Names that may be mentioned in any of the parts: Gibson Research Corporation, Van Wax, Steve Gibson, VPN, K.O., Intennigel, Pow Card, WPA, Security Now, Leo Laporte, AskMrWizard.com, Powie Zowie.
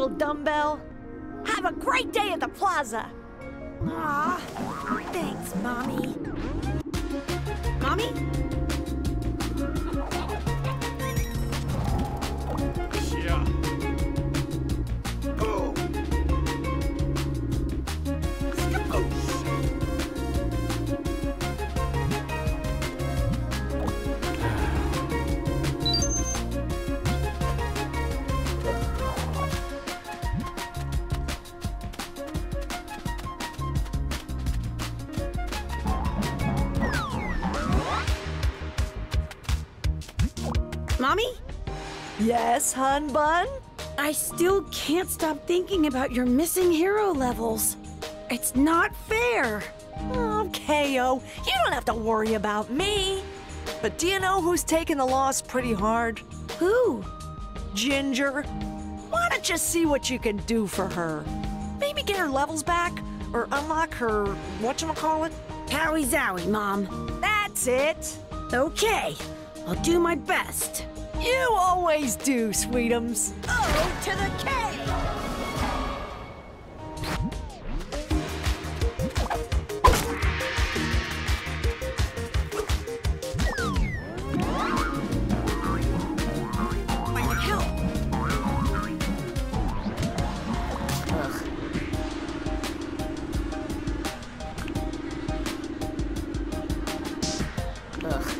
little dumbbell. Have a great day at the plaza. Aw, thanks, Mommy. Mommy? Yeah. Go! Mommy? Yes, hun bun? I still can't stop thinking about your missing hero levels. It's not fair. Oh, K.O., you don't have to worry about me. But do you know who's taking the loss pretty hard? Who? Ginger. Why don't you see what you can do for her? Maybe get her levels back or unlock her whatchamacallit? Powie Zowie, Mom. That's it. Okay, I'll do my best. You always do, sweetums. Oh, to the K! By the hell? Ugh. Ugh.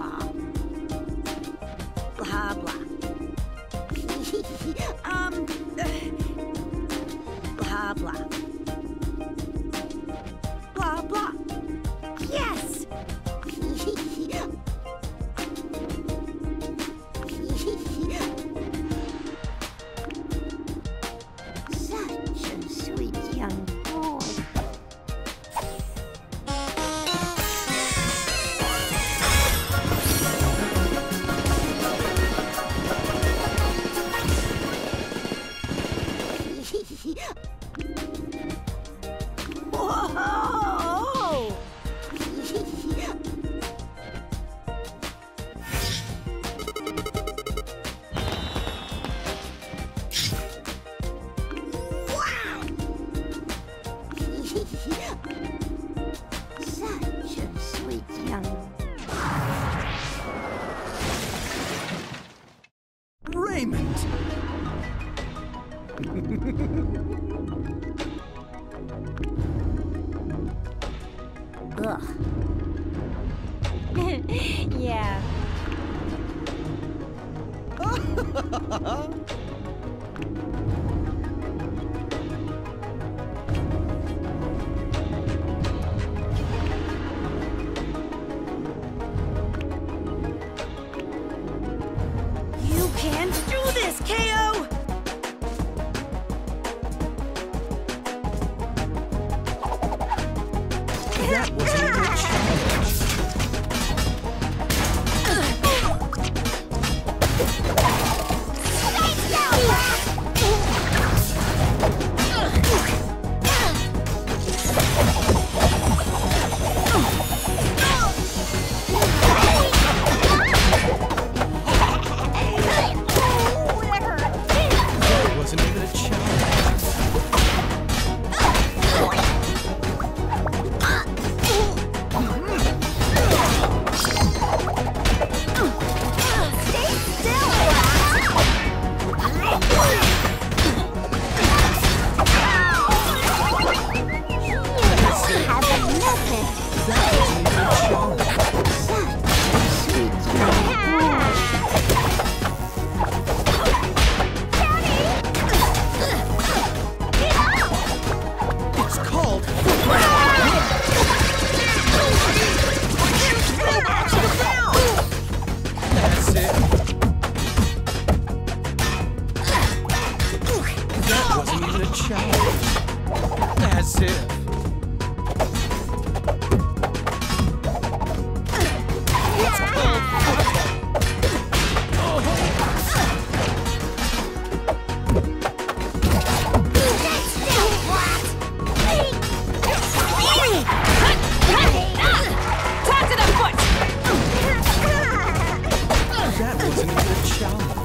blah. Blah, blah. Blah, blah. Blah, blah. Yes! Such a sweet young boy. Whoa! Wow! Such a sweet young... Raymond! Ugh. Yeah. You can do this, K.O. That was a good shot. There wasn't even a challenge. That's it. It's called... Talk to the foot! That wasn't even a challenge.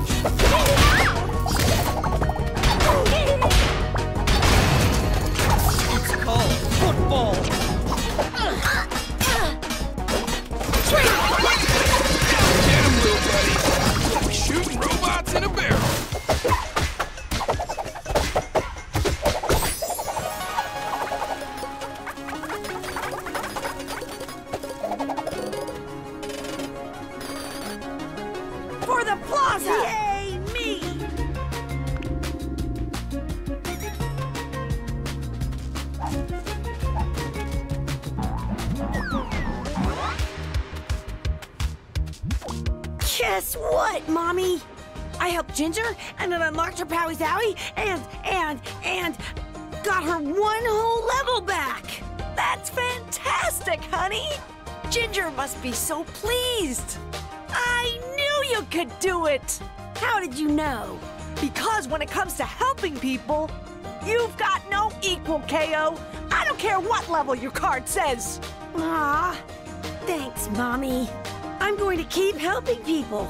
For the plaza! Yay, me! Guess what, Mommy? I helped Ginger, and then unlocked her Powie Zowie, and got her one whole level back! That's fantastic, honey! Ginger must be so pleased! I know! You could do it! How did you know? Because when it comes to helping people, you've got no equal, K.O. I don't care what level your card says. Aw, thanks, Mommy. I'm going to keep helping people.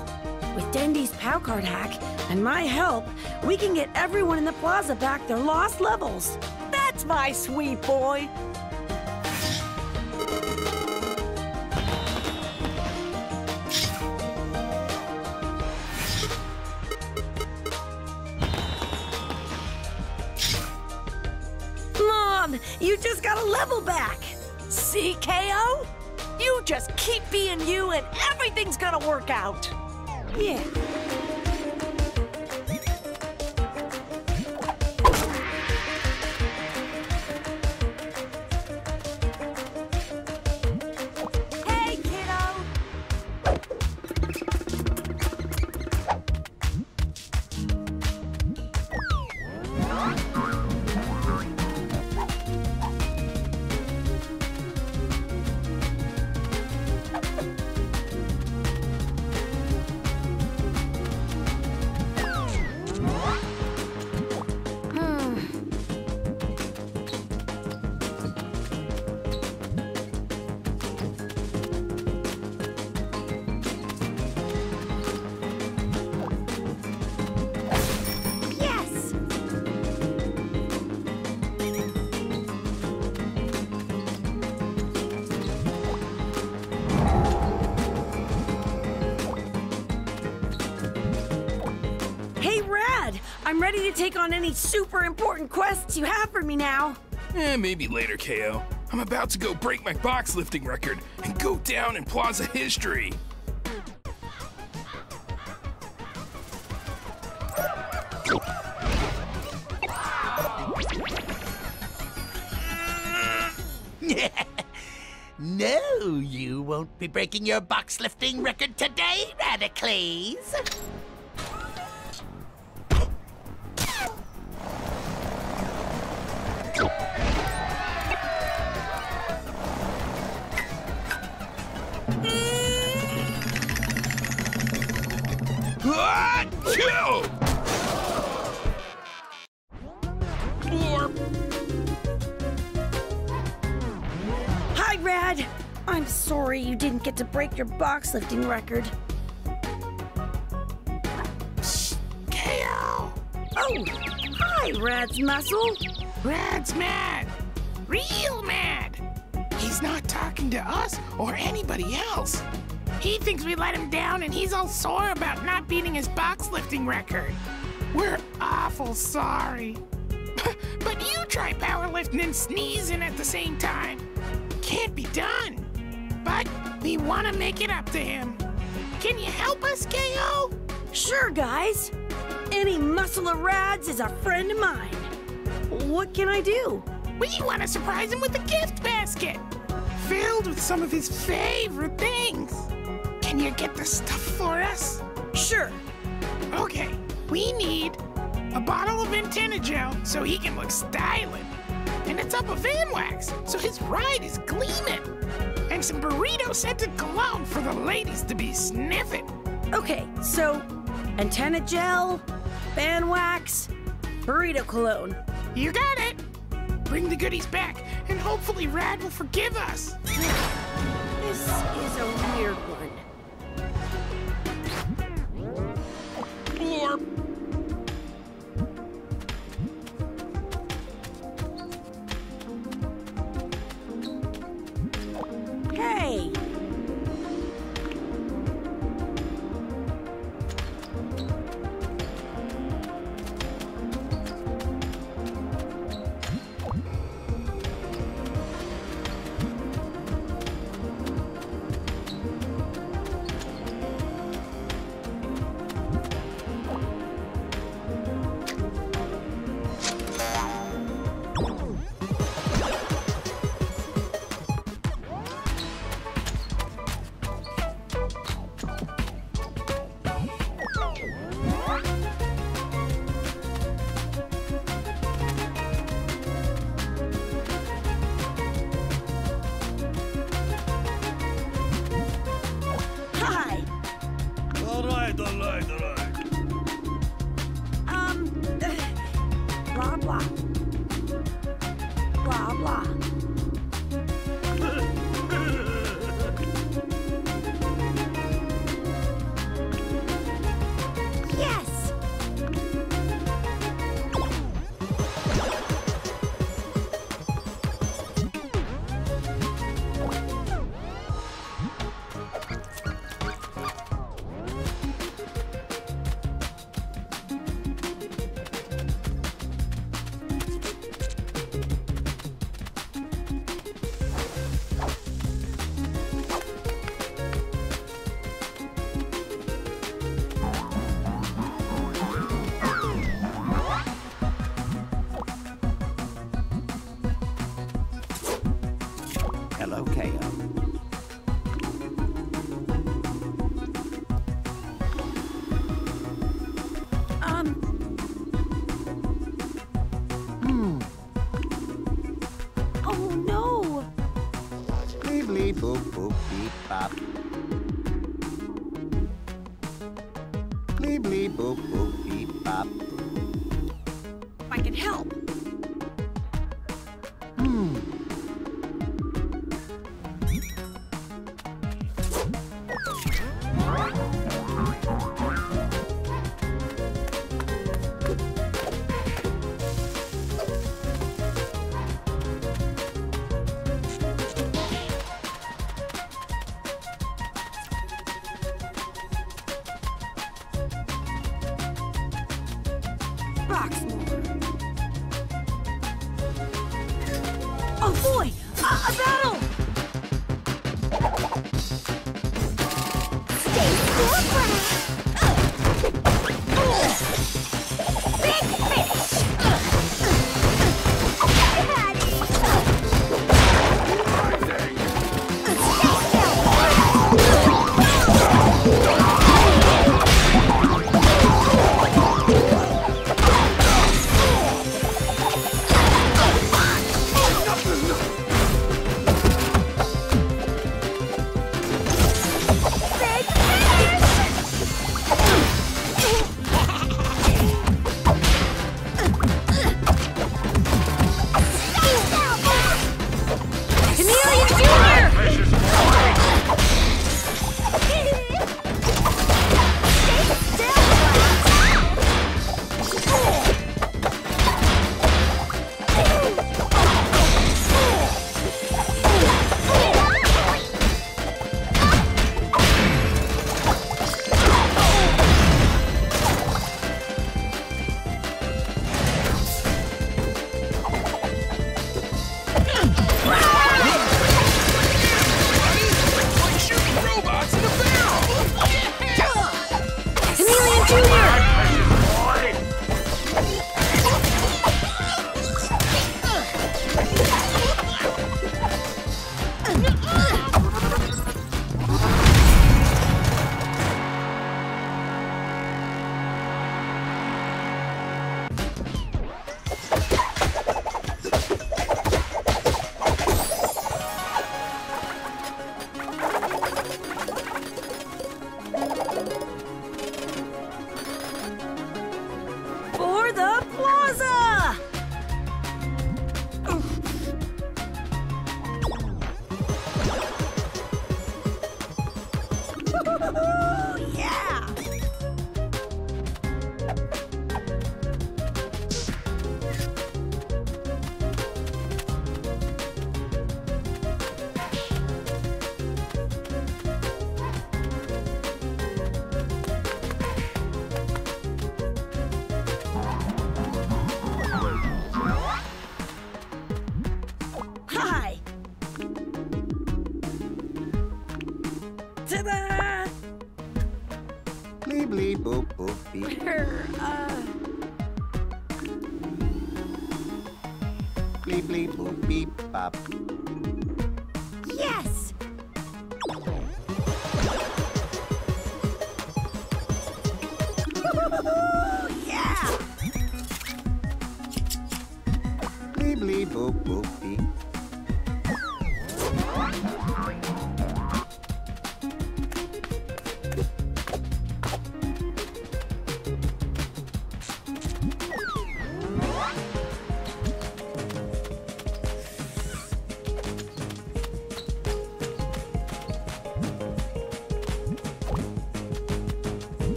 With Dendy's Pow Card hack and my help, we can get everyone in the plaza back their lost levels. That's my sweet boy. You just got a level back. See, K.O.? You just keep being you and everything's gonna work out. Yeah. I'm ready to take on any super important quests you have for me now. Maybe later, K.O. I'm about to go break my box lifting record and go down in Plaza history. No, you won't be breaking your box lifting record today, Radicles. Hi, Rad. I'm sorry you didn't get to break your box lifting record. K.O. Oh, hi, Rad's muscle. Rad's mad. Real mad. He's not talking to us or anybody else. He thinks we let him down, and he's all sore about not beating his box lifting record. We're awful sorry. But you try powerlifting and sneezing at the same time. Can't be done. But we want to make it up to him. Can you help us, K.O.? Sure, guys. Any muscle of Rad's is a friend of mine. What can I do? We want to surprise him with a gift basket filled with some of his favorite things. Can you get the stuff for us? Sure. Okay, we need a bottle of Intennigel so he can look styling. And a tub of Van Wax so his ride is gleaming. And some burrito-scented cologne for the ladies to be sniffing. Okay, so Intennigel, Van Wax, burrito cologne. You got it. Bring the goodies back, and hopefully Rad will forgive us. This is a weird one. Bleep, bleep, boop, boop, beep, bop, boop. I can help.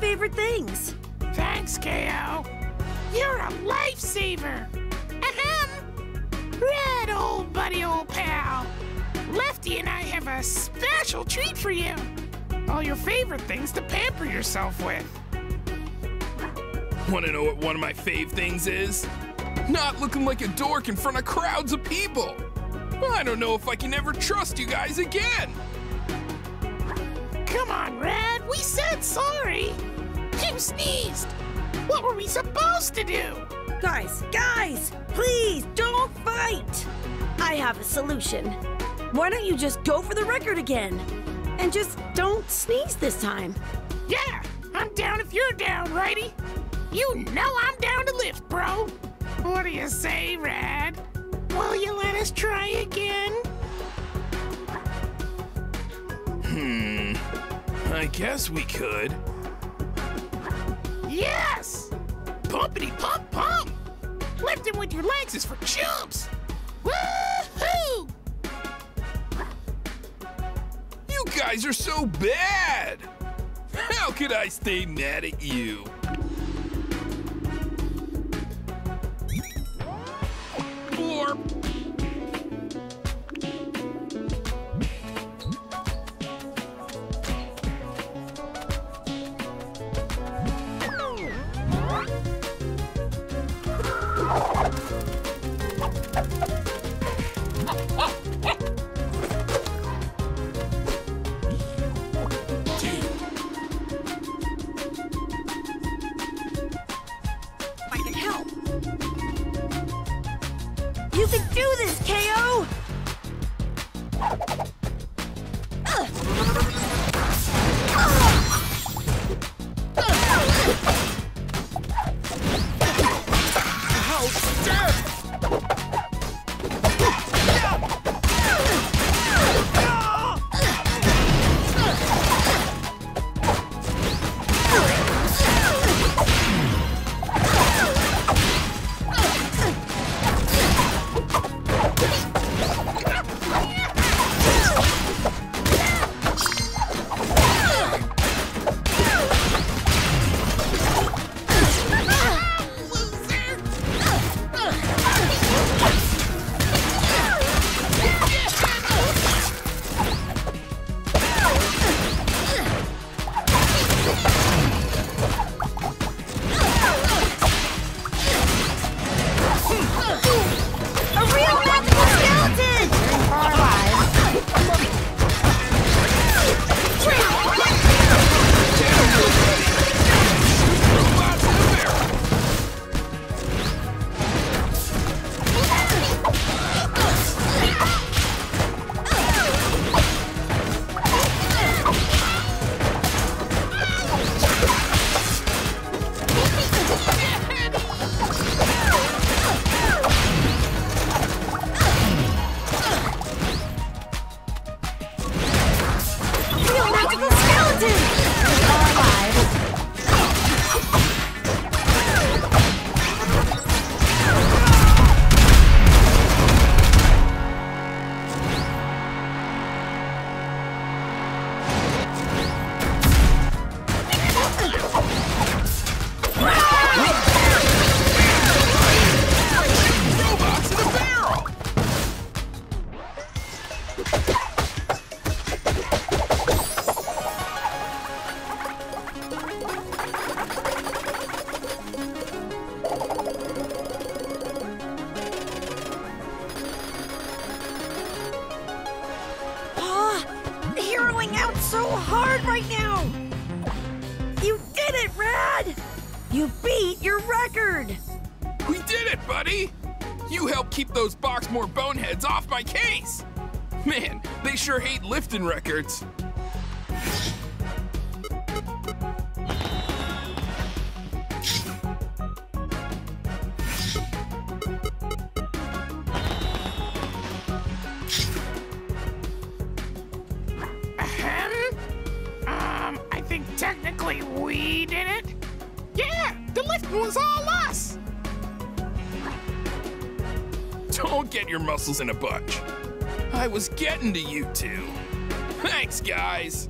Favorite things. Thanks, K.O. You're a lifesaver. Ahem. Red, old buddy, old pal. Lefty and I have a special treat for you. All your favorite things to pamper yourself with. Want to know what one of my fave things is? Not looking like a dork in front of crowds of people. I don't know if I can ever trust you guys again. Come on, Red. We said sorry! You sneezed! What were we supposed to do? Guys! Please, don't fight! I have a solution. Why don't you just go for the record again? And just don't sneeze this time. Yeah! I'm down if you're down, righty! You know I'm down to lift, bro! What do you say, Rad? Will you let us try again? I guess we could. Yes! Pumpity pump pump! Lifting with your legs is for chumps! Woo-hoo! You guys are so bad! How could I stay mad at you? Blorp! Sure hate lifting records. I think technically we did it. Yeah, the lifting was all us. Don't get your muscles in a bunch. I was getting to you two. Thanks, guys.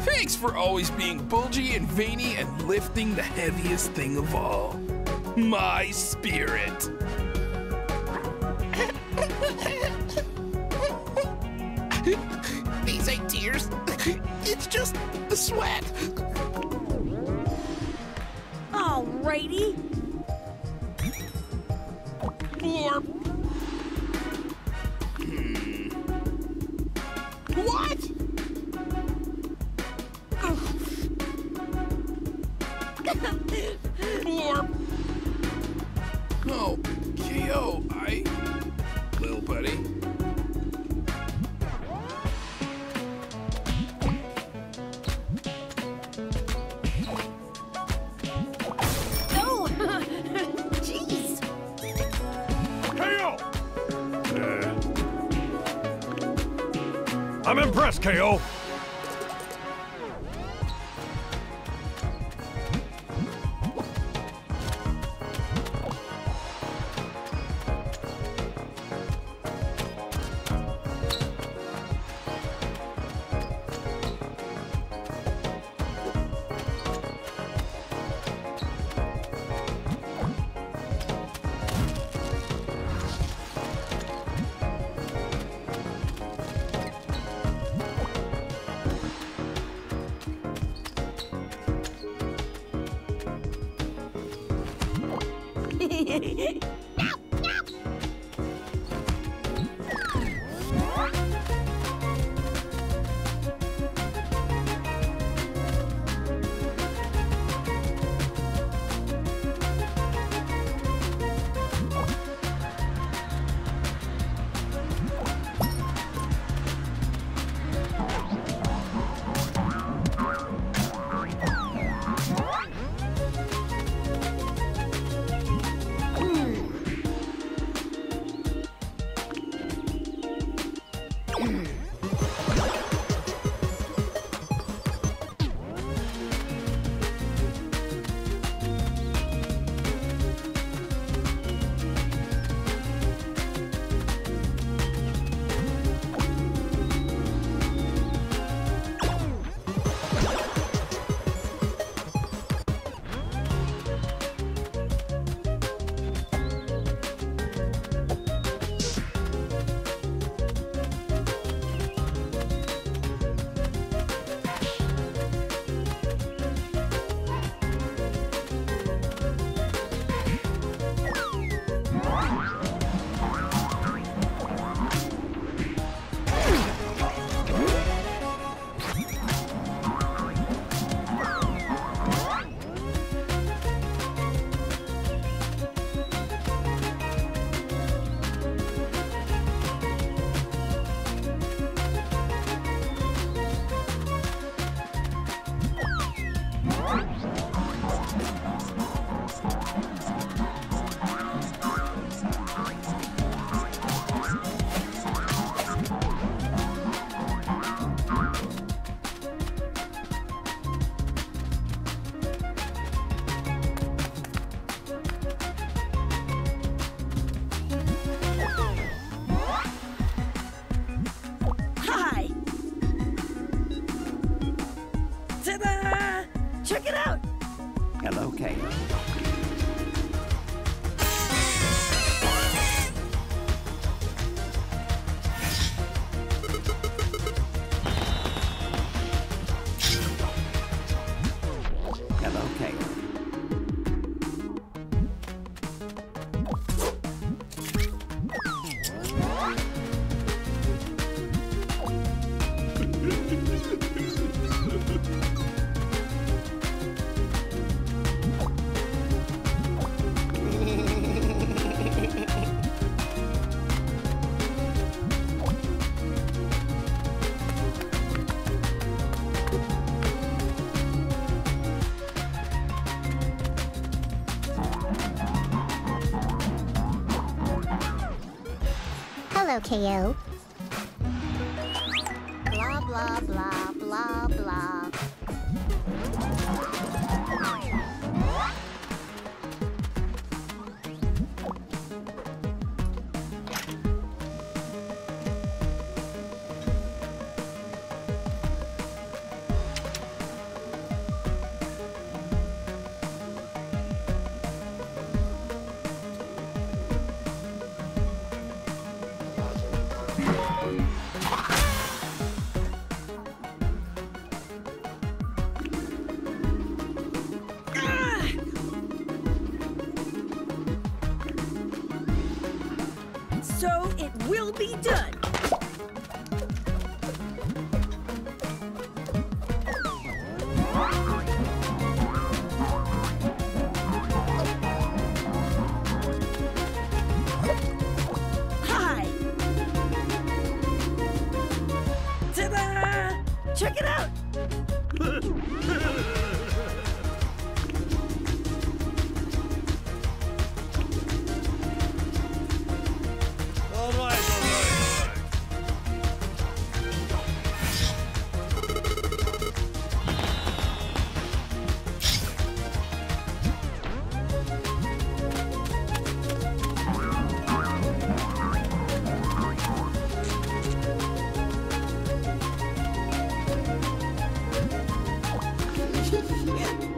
Thanks for always being bulgy and veiny and lifting the heaviest thing of all, my spirit. These ain't tears. It's just the sweat. Alrighty. Blorp. What? Blorp. No, K.O., little buddy. Oh, jeez. K.O. I'm impressed, K.O. K.O. Blah, blah, blah, blah, blah. Yeah.